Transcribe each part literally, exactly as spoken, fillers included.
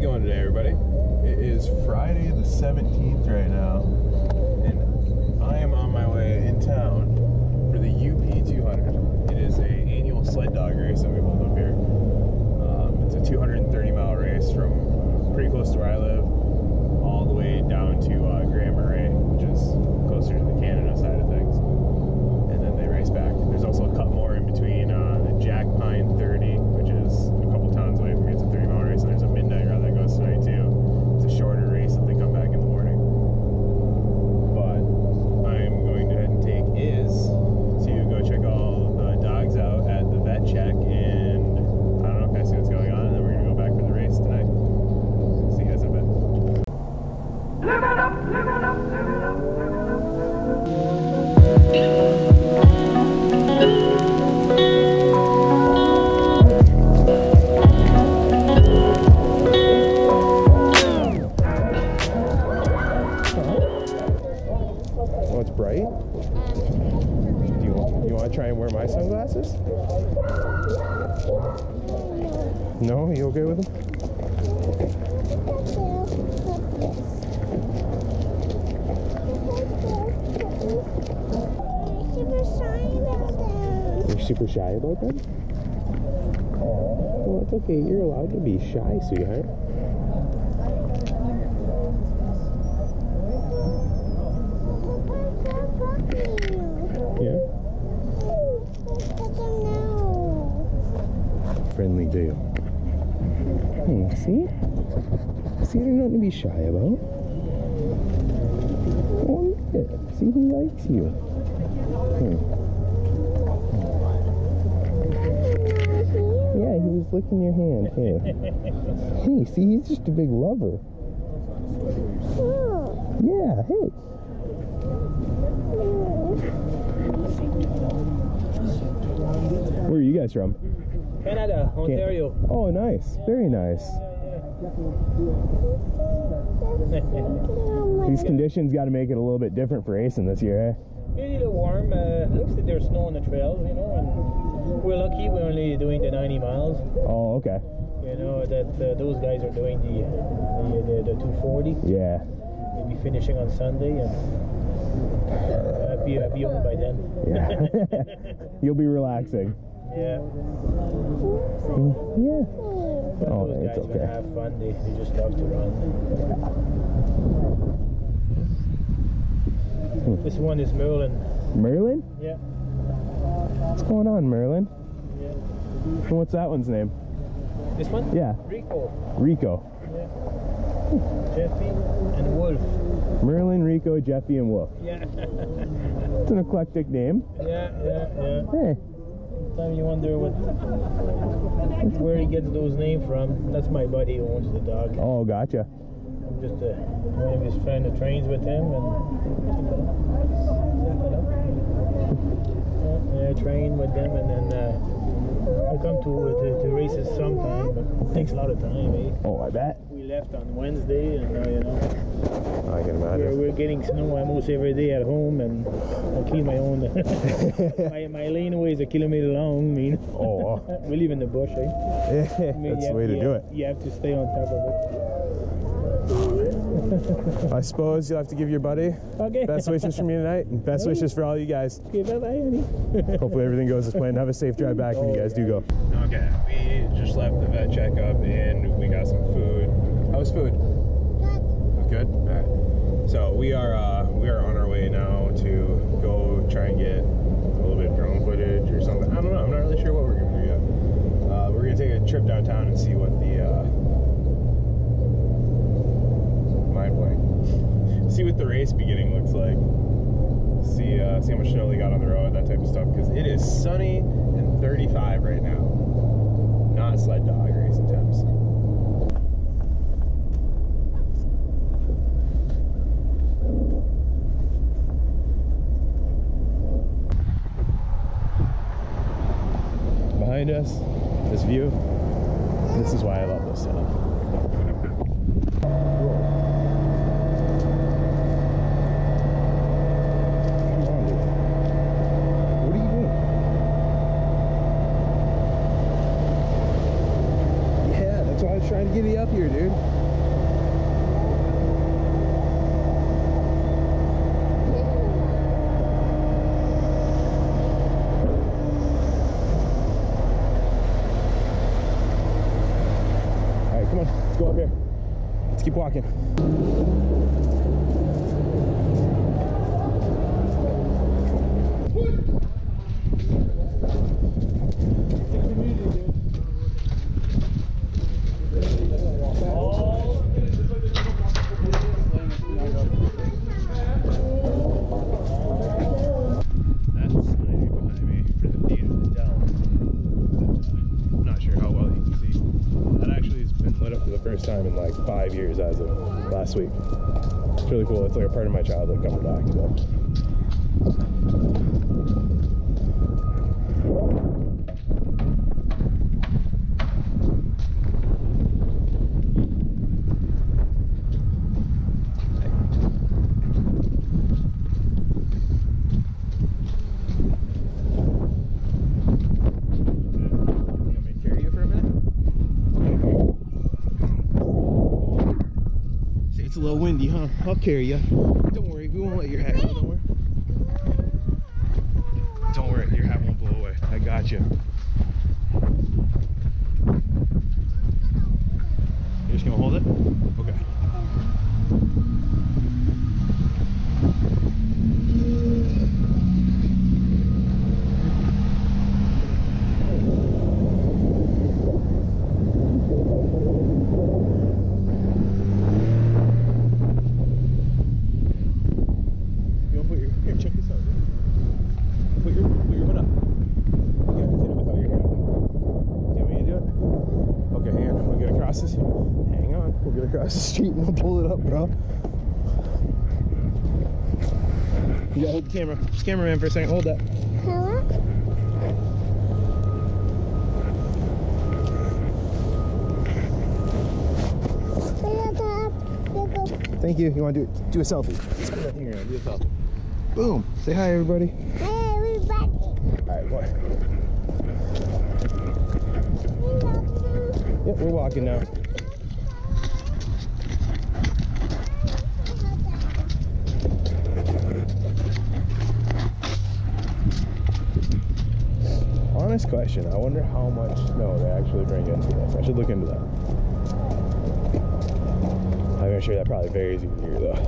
it going today, everybody? It is Friday the seventeenth right now, and I am on my way in town for the U P two hundred. It is an annual sled dog race that we hold up here. Um, it's a two hundred thirty mile race from pretty close to where I live all the way down to uh, Grand Marais, which is closer to the Canada side of things. And then they race back. There's also a cut more in between uh, the Jack Pine thirty, which is a couple towns away from here. It's a thirty mile race, and there's a midnight run that goes tonight too. It's a shorter race that they come back in the morning. But I'm going to head and take Iz to go check all the dogs out at the vet check, and I don't know if I see what's going on, and then we're going to go back for the race tonight. See you guys in a bit. Live it up, live it up, live it up, live it up, live it up. Sunglasses? No? You okay with them? You're super shy about them? Well, it's okay. You're allowed to be shy, sweetheart. Friendly deal. Hmm, see? See, they're nothing to be shy about. Oh, look at it. See, he likes you. Hmm. Yeah, he was licking your hand. Hey, hey, see, he's just a big lover. Yeah, hey. Where are you guys from? Canada, Ontario. Can oh, nice. Very nice. These conditions got to make it a little bit different for racing this year, eh? Maybe a little warm. Uh, looks like there's snow on the trails, you know. And we're lucky we're only doing the ninety miles. Oh, okay. You know, that uh, those guys are doing the, the, the, the two forty. Yeah. They'll be finishing on Sunday, and I'll be, I'll be home by then. Yeah. You'll be relaxing. Yeah. Yeah. But oh, those guys, it's okay. Have fun. They, they just love to run. Yeah. This one is Merlin. Merlin? Yeah. What's going on, Merlin? Yeah. And what's that one's name? This one? Yeah. Rico. Rico. Yeah. Hmm. Jeffy and Wolf. Merlin, Rico, Jeffy, and Wolf. Yeah. It's an eclectic name. Yeah, yeah, yeah. Hey. Sometimes you wonder what, where he gets those names from. That's my buddy who owns the dog. Oh, gotcha. I'm just a, one of his friends that trains with him, and uh, I train with them, and then uh, I come to, uh, to to races sometime, but it takes a lot of time, eh? Oh, I bet. We left on Wednesday, and now, you know, I can imagine. We're, we're getting snow almost every day at home, and I clean my own. my, my laneway is a kilometer long, I mean. Oh, wow. We live in the bush, eh? Yeah, I mean, that's the way to do it. You have to stay on top of it. I suppose you'll have to give your buddy okay. best wishes for me tonight, and best hey. wishes for all you guys. Okay, bye-bye, honey. Hopefully everything goes as planned. Have a safe drive back oh, when you guys yeah. do go. Okay, we just left the vet checkup, and we got some food. How's food? Good. Good? All right. So we are uh, we are on our way now to go try and get a little bit of drone footage or something. I don't know. I'm not really sure what we're going to do yet. Uh, we're going to take a trip downtown and see what the uh, mind blank. See what the race beginning looks like. See uh, see how much snow they got on the road, that type of stuff. Because it is sunny and thirty-five right now. Not sled dog racing temps. Behind us, this view, this is why I love this setup. Whoa. trying to giddy up here, dude. All right, come on, let's go up here. Let's keep walking. Five years as of last week. It's really cool. It's like a part of my childhood coming back. It's a little windy, huh? I'll carry you. Don't worry, we won't let your hat go nowhere. Don't worry, your hat won't blow away. I got you. You're just gonna hold it? Okay. Hang on, we'll get across the street and we'll pull it up, bro. You gotta hold the camera. Just cameraman for a second, hold that. Hello? Thank you. You wanna do do a selfie? Here, do a selfie. Boom! Say hi, everybody. Hi, everybody. Alright, boy. Yep, we're walking now. Honest question, I wonder how much snow they actually bring into this. I should look into that. I'm sure that probably varies even here though.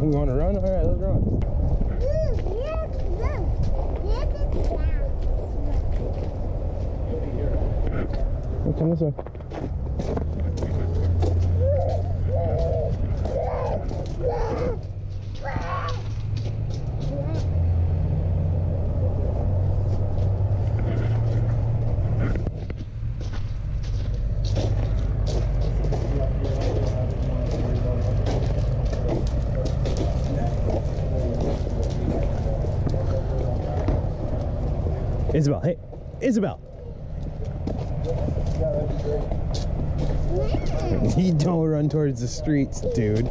We want to run? Alright, let's run. Come this way. Isabel, hey, Isabel. You don't run towards the streets, dude.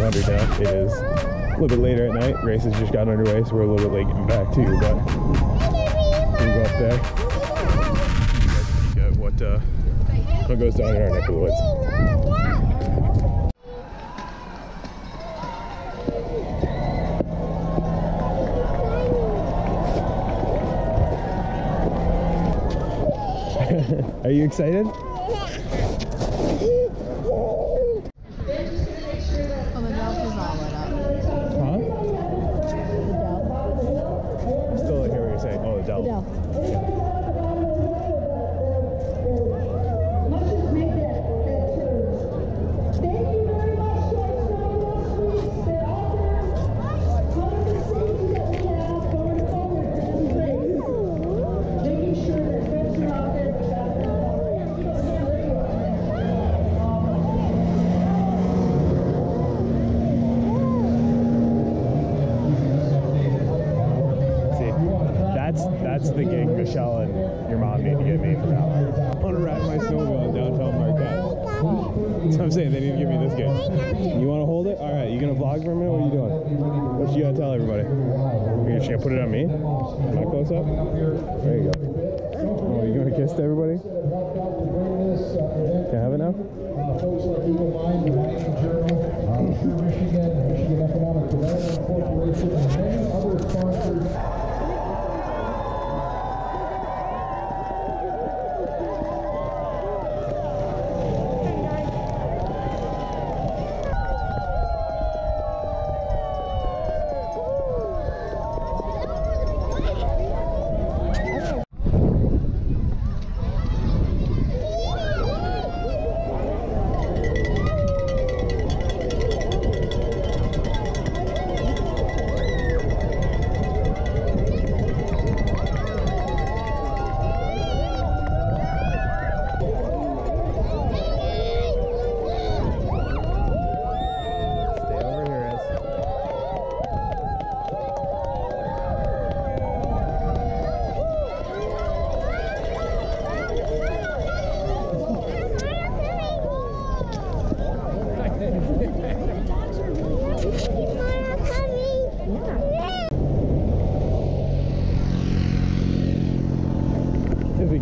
U P two hundred now. It is a little bit later at night. Races just got underway, so we're a little bit late getting back too, but we'll go up there. Peek at what, uh, what goes down in our neck of the woods. Are you excited? Yeah. Oh, the belt is all lit up. Huh? The belt. Still like what you're saying. Oh, the belt. The That's the gig Michelle and your mom need to get me for that one. I want to ride my snowball in downtown Marquette. That's what I'm saying, they need to give me this gig. You want to hold it? All right, you going to vlog for a minute? What are you doing? What you got to tell everybody? Are you just going to put it on me? My close up? There you go. Oh, you going to kiss to everybody? Can I have it now? Folks like Eagle Mind, the National Journal, Michigan, Michigan Economic Development Corporation, and many other sponsors.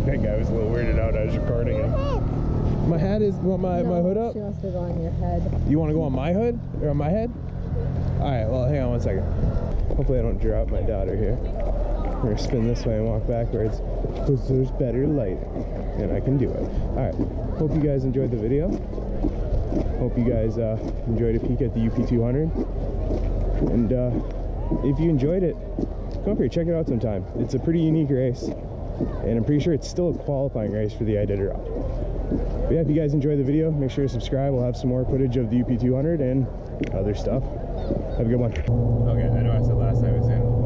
That guy was a little weirded out. I was recording him. My hat is. You want my, no, my hood up? She wants to go on your head. You want to go on my hood? Or on my head? Alright, well, hang on one second. Hopefully, I don't drop my daughter here. We're going to spin this way and walk backwards because there's better lighting and I can do it. Alright, hope you guys enjoyed the video. Hope you guys uh, enjoyed a peek at the U P two hundred. And uh, if you enjoyed it, go for it. Check it out sometime. It's a pretty unique race. And I'm pretty sure it's still a qualifying race for the Iditarod. But yeah, if you guys enjoyed the video, make sure to subscribe. We'll have some more footage of the U P two hundred and other stuff. Have a good one. Okay, I know I said last time I was in.